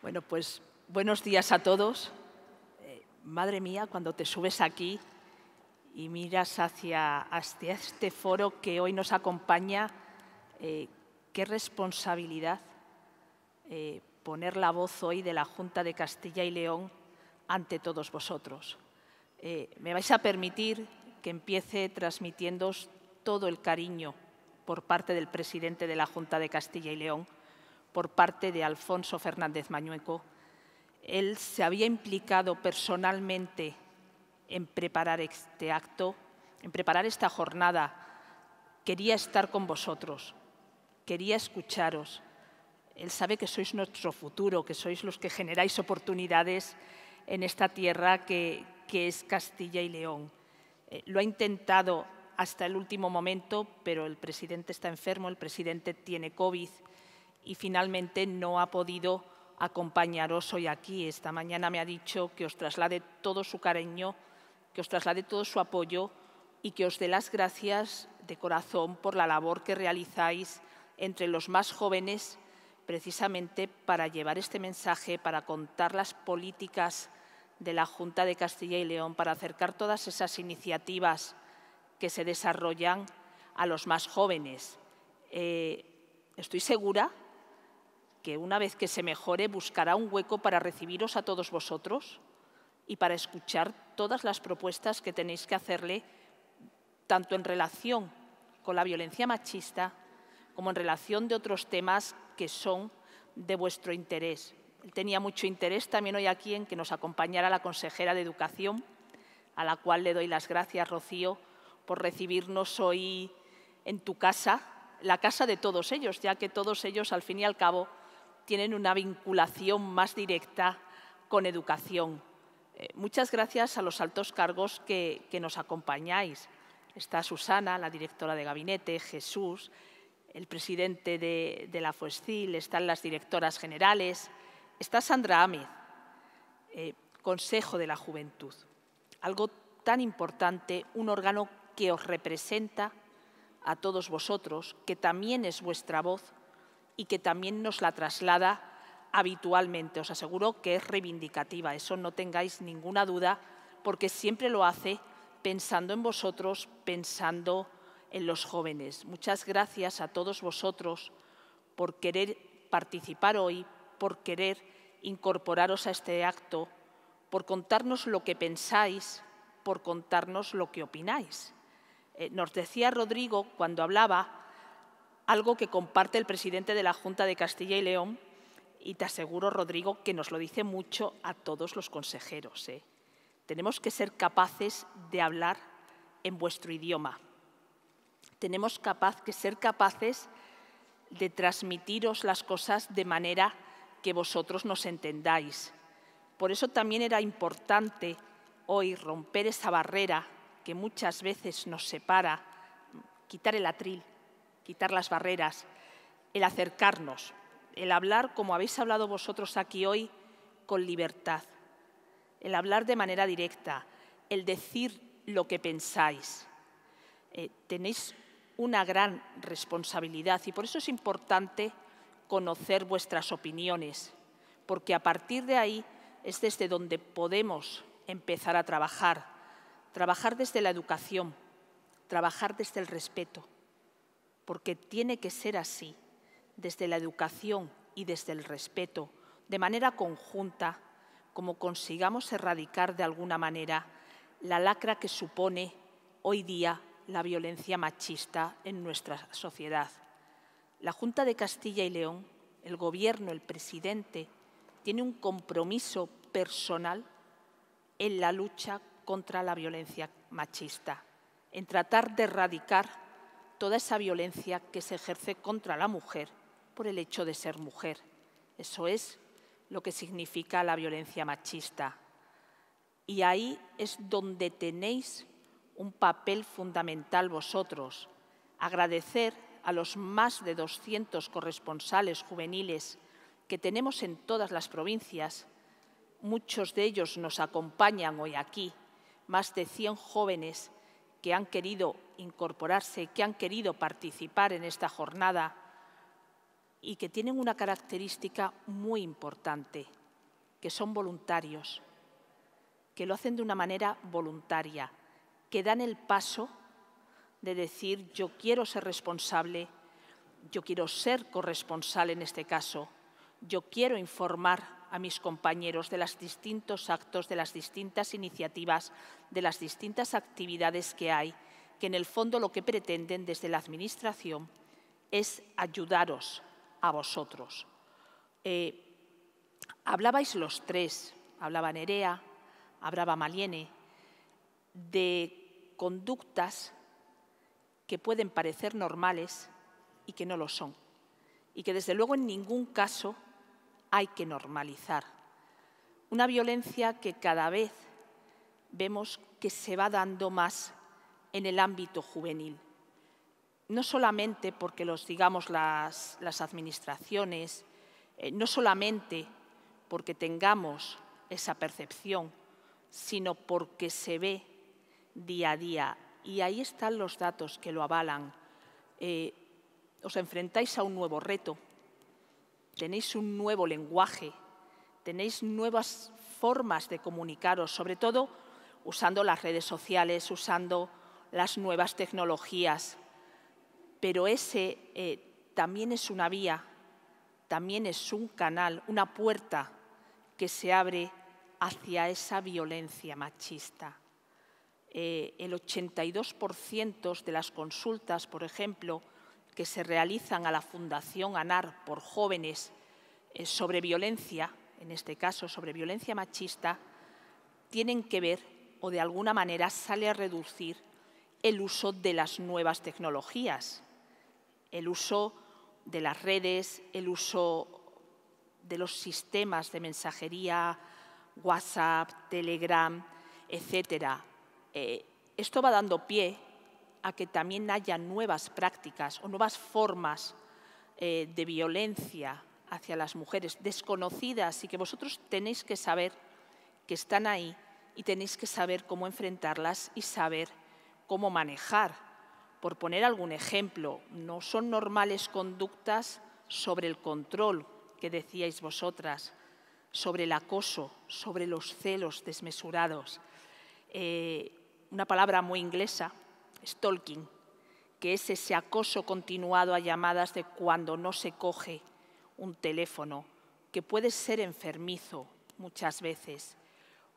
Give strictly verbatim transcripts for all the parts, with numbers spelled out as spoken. Bueno, pues buenos días a todos. Eh, madre mía, cuando te subes aquí y miras hacia, hacia este foro que hoy nos acompaña, eh, qué responsabilidad eh, poner la voz hoy de la Junta de Castilla y León ante todos vosotros. Eh, me vais a permitir que empiece transmitiéndoos todo el cariño por parte del presidente de la Junta de Castilla y León, por parte de Alfonso Fernández Mañueco. Él se había implicado personalmente en preparar este acto, en preparar esta jornada. Quería estar con vosotros, quería escucharos. Él sabe que sois nuestro futuro, que sois los que generáis oportunidades en esta tierra que, que es Castilla y León. Eh, lo ha intentado hasta el último momento, pero el presidente está enfermo, el presidente tiene COVID y finalmente no ha podido acompañaros hoy aquí. Esta mañana me ha dicho que os traslade todo su cariño, que os traslade todo su apoyo y que os dé las gracias de corazón por la labor que realizáis entre los más jóvenes, precisamente para llevar este mensaje, para contar las políticas de la Junta de Castilla y León, para acercar todas esas iniciativas que se desarrollan a los más jóvenes. Eh, estoy segura que una vez que se mejore buscará un hueco para recibiros a todos vosotros y para escuchar todas las propuestas que tenéis que hacerle, tanto en relación con la violencia machista como en relación de otros temas que son de vuestro interés. Él tenía mucho interés también hoy aquí en que nos acompañara la consejera de Educación, a la cual le doy las gracias, Rocío, por recibirnos hoy en tu casa, la casa de todos ellos, ya que todos ellos, al fin y al cabo, tienen una vinculación más directa con educación. Eh, muchas gracias a los altos cargos que, que nos acompañáis. Está Susana, la directora de gabinete, Jesús, el presidente de, de la FOSCIL, están las directoras generales, está Sandra Amid, eh, Consejo de la Juventud. Algo tan importante, un órgano que os representa a todos vosotros, que también es vuestra voz, y que también nos la traslada habitualmente. Os aseguro que es reivindicativa, eso no tengáis ninguna duda, porque siempre lo hace pensando en vosotros, pensando en los jóvenes. Muchas gracias a todos vosotros por querer participar hoy, por querer incorporaros a este acto, por contarnos lo que pensáis, por contarnos lo que opináis. Eh, nos decía Rodrigo cuando hablaba algo que comparte el presidente de la Junta de Castilla y León, y te aseguro, Rodrigo, que nos lo dice mucho a todos los consejeros, ¿eh? Tenemos que ser capaces de hablar en vuestro idioma. Tenemos capaz, que ser capaces de transmitiros las cosas de manera que vosotros nos entendáis. Por eso también era importante hoy romper esa barrera que muchas veces nos separa, quitar el atril, quitar las barreras, el acercarnos, el hablar, como habéis hablado vosotros aquí hoy, con libertad, el hablar de manera directa, el decir lo que pensáis. Eh, tenéis una gran responsabilidad y por eso es importante conocer vuestras opiniones, porque a partir de ahí es desde donde podemos empezar a trabajar, trabajar desde la educación, trabajar desde el respeto, porque tiene que ser así, desde la educación y desde el respeto, de manera conjunta, como consigamos erradicar de alguna manera la lacra que supone hoy día la violencia machista en nuestra sociedad. La Junta de Castilla y León, el Gobierno, el presidente, tiene un compromiso personal en la lucha contra la violencia machista, en tratar de erradicar toda esa violencia que se ejerce contra la mujer por el hecho de ser mujer. Eso es lo que significa la violencia machista. Y ahí es donde tenéis un papel fundamental vosotros. Agradecer a los más de doscientos corresponsales juveniles que tenemos en todas las provincias. Muchos de ellos nos acompañan hoy aquí, más de cien jóvenes que han querido incorporarse, que han querido participar en esta jornada. y que tienen una característica muy importante, que son voluntarios, que lo hacen de una manera voluntaria, que dan el paso de decir yo quiero ser responsable, yo quiero ser corresponsal en este caso, yo quiero informar a mis compañeros de los distintos actos, de las distintas iniciativas, de las distintas actividades que hay, que en el fondo lo que pretenden desde la Administración es ayudaros a vosotros. Eh, hablabais los tres, hablaba Nerea, hablaba Maliene, de conductas que pueden parecer normales y que no lo son, y que desde luego en ningún caso hay que normalizar. Una violencia que cada vez vemos que se va dando más en el ámbito juvenil. No solamente porque los digamos las, las administraciones, eh, no solamente porque tengamos esa percepción, sino porque se ve día a día. Y ahí están los datos que lo avalan. Eh, os enfrentáis a un nuevo reto, tenéis un nuevo lenguaje, tenéis nuevas formas de comunicaros, sobre todo usando las redes sociales, usando las nuevas tecnologías. Pero ese eh, también es una vía, también es un canal, una puerta que se abre hacia esa violencia machista. Eh, el ochenta y dos por ciento de las consultas, por ejemplo, que se realizan a la Fundación ANAR por jóvenes eh, sobre violencia, en este caso sobre violencia machista, tienen que ver o de alguna manera sale a reducir el uso de las nuevas tecnologías, el uso de las redes, el uso de los sistemas de mensajería, WhatsApp, Telegram, etcétera. Eh, esto va dando pie a que también haya nuevas prácticas o nuevas formas eh, de violencia hacia las mujeres, desconocidas, y que vosotros tenéis que saber que están ahí y tenéis que saber cómo enfrentarlas y saber cómo manejar. Por poner algún ejemplo, no son normales conductas sobre el control que decíais vosotras, sobre el acoso, sobre los celos desmesurados. Eh, una palabra muy inglesa, stalking, que es ese acoso continuado a llamadas de cuando no se coge un teléfono, que puede ser enfermizo muchas veces,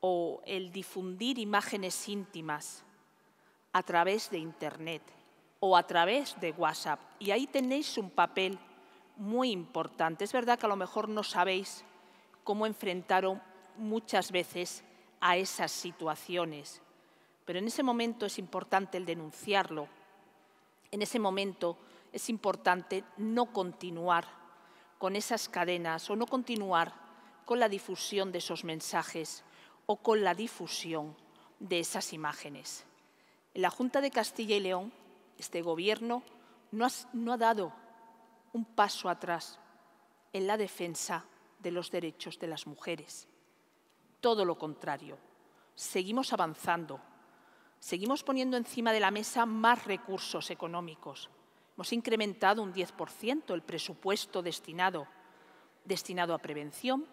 o el difundir imágenes íntimas a través de Internet o a través de WhatsApp. Y ahí tenéis un papel muy importante. Es verdad que a lo mejor no sabéis cómo enfrentaros muchas veces a esas situaciones, pero en ese momento es importante el denunciarlo. En ese momento es importante no continuar con esas cadenas o no continuar con la difusión de esos mensajes o con la difusión de esas imágenes. La Junta de Castilla y León, este Gobierno, no ha, no ha dado un paso atrás en la defensa de los derechos de las mujeres. Todo lo contrario, seguimos avanzando, seguimos poniendo encima de la mesa más recursos económicos. Hemos incrementado un diez por ciento el presupuesto destinado, destinado a prevención,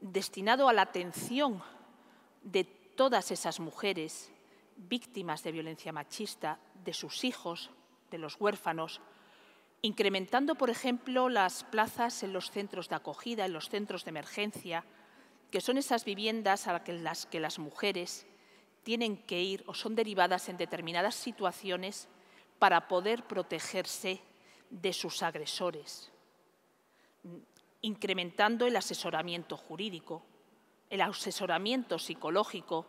destinado a la atención de todas esas mujeres víctimas de violencia machista, de sus hijos, de los huérfanos, incrementando, por ejemplo, las plazas en los centros de acogida, en los centros de emergencia, que son esas viviendas a las que las mujeres tienen que ir o son derivadas en determinadas situaciones para poder protegerse de sus agresores, incrementando el asesoramiento jurídico, el asesoramiento psicológico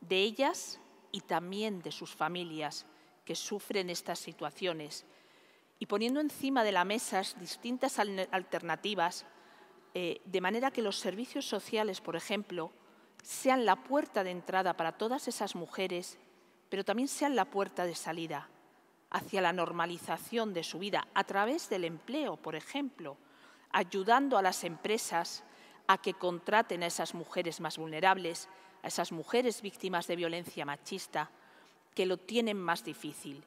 de ellas y también de sus familias que sufren estas situaciones, y poniendo encima de la mesa distintas alternativas, eh, de manera que los servicios sociales, por ejemplo, sean la puerta de entrada para todas esas mujeres, pero también sean la puerta de salida hacia la normalización de su vida a través del empleo, por ejemplo, ayudando a las empresas a que contraten a esas mujeres más vulnerables, a esas mujeres víctimas de violencia machista, que lo tienen más difícil.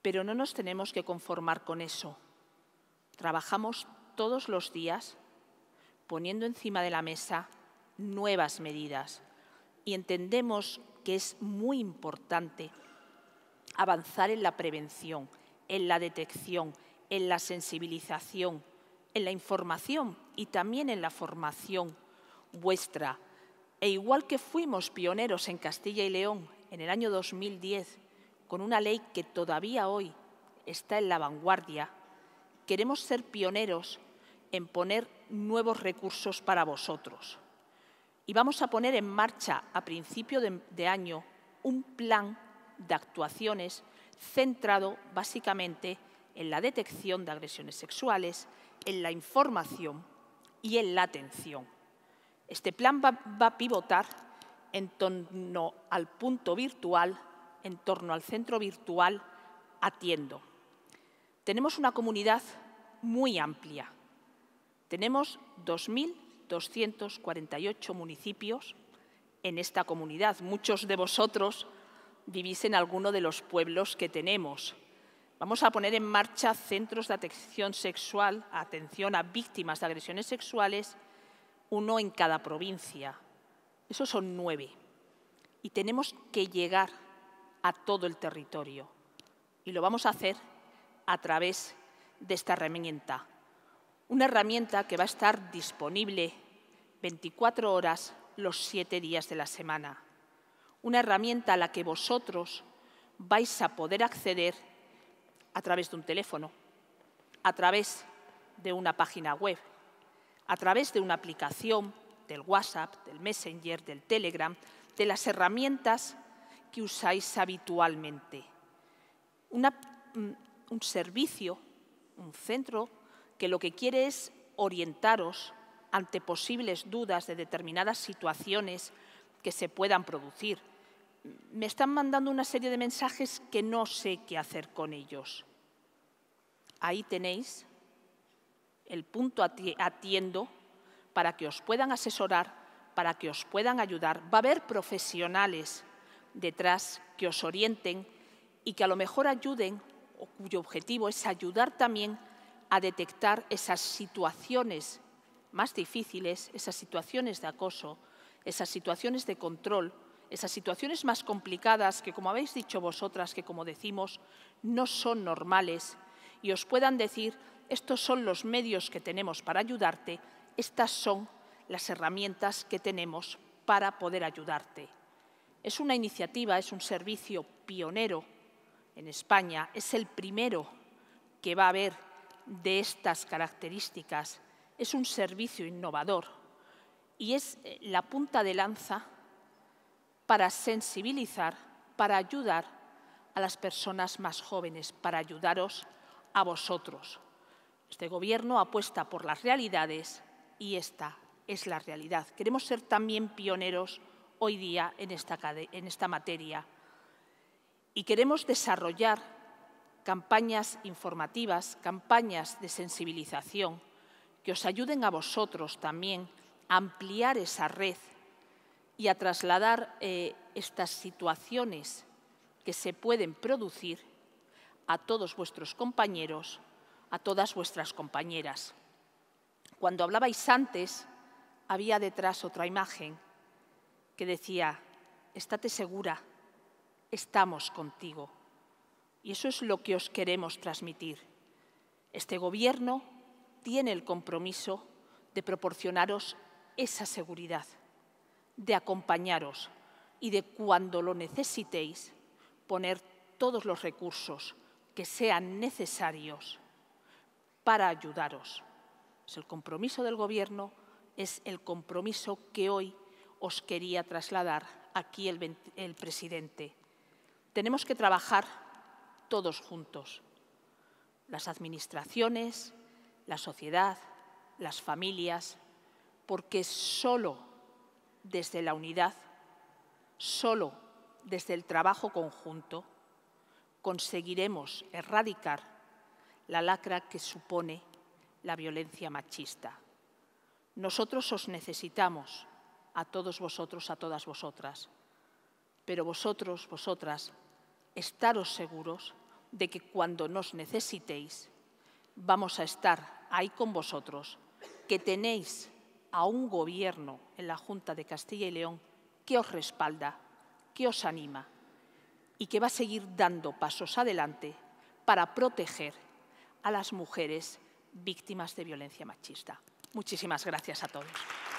Pero no nos tenemos que conformar con eso. trabajamos todos los días poniendo encima de la mesa nuevas medidas y entendemos que es muy importante avanzar en la prevención, en la detección, en la sensibilización, en la información y también en la formación vuestra. E igual que fuimos pioneros en Castilla y León en el año dos mil diez, con una ley que todavía hoy está en la vanguardia, queremos ser pioneros en poner nuevos recursos para vosotros. Y vamos a poner en marcha a principio de, de año un plan de actuaciones centrado básicamente en la detección de agresiones sexuales, en la información y en la atención. Este plan va, va a pivotar en torno al punto virtual, en torno al centro virtual Atiendo. Tenemos una comunidad muy amplia. Tenemos dos mil doscientos cuarenta y ocho municipios en esta comunidad. Muchos de vosotros vivís en alguno de los pueblos que tenemos. Vamos a poner en marcha centros de atención sexual, atención a víctimas de agresiones sexuales, uno en cada provincia. Esos son nueve. Y tenemos que llegar a todo el territorio. Y lo vamos a hacer a través de esta herramienta. Una herramienta que va a estar disponible veinticuatro horas los siete días de la semana. Una herramienta a la que vosotros vais a poder acceder a través de un teléfono, a través de una página web, a través de una aplicación, del WhatsApp, del Messenger, del Telegram, de las herramientas que usáis habitualmente. Una, un servicio, un centro, que lo que quiere es orientaros ante posibles dudas de determinadas situaciones que se puedan producir. Me están mandando una serie de mensajes que no sé qué hacer con ellos. Ahí tenéis el punto Atiendo para que os puedan asesorar, para que os puedan ayudar. Va a haber profesionales detrás que os orienten y que a lo mejor ayuden, o cuyo objetivo es ayudar también a detectar esas situaciones más difíciles, esas situaciones de acoso, esas situaciones de control, esas situaciones más complicadas que, como habéis dicho vosotras, que como decimos, no son normales y os puedan decir, estos son los medios que tenemos para ayudarte, estas son las herramientas que tenemos para poder ayudarte. Es una iniciativa, es un servicio pionero en España, es el primero que va a haber de estas características, es un servicio innovador y es la punta de lanza para sensibilizar, para ayudar a las personas más jóvenes, para ayudaros a vosotros. Este Gobierno apuesta por las realidades y esta es la realidad. Queremos ser también pioneros hoy día en esta, en esta materia y queremos desarrollar campañas informativas, campañas de sensibilización que os ayuden a vosotros también a ampliar esa red y a trasladar eh, estas situaciones que se pueden producir a todos vuestros compañeros, a todas vuestras compañeras. Cuando hablabais antes, había detrás otra imagen que decía, estate segura, estamos contigo. Y eso es lo que os queremos transmitir. Este Gobierno tiene el compromiso de proporcionaros esa seguridad, de acompañaros y de, cuando lo necesitéis, poner todos los recursos que sean necesarios para ayudaros. Es el compromiso del Gobierno, es el compromiso que hoy os quería trasladar aquí el, el presidente. Tenemos que trabajar todos juntos, las administraciones, la sociedad, las familias, porque solo desde la unidad, solo desde el trabajo conjunto, conseguiremos erradicar la lacra que supone la violencia machista. Nosotros os necesitamos, a todos vosotros, a todas vosotras, pero vosotros, vosotras, estaros seguros de que cuando nos necesitéis, vamos a estar ahí con vosotros, que tenéis a un gobierno en la Junta de Castilla y León que os respalda, que os anima y que va a seguir dando pasos adelante para proteger a las mujeres víctimas de violencia machista. Muchísimas gracias a todos.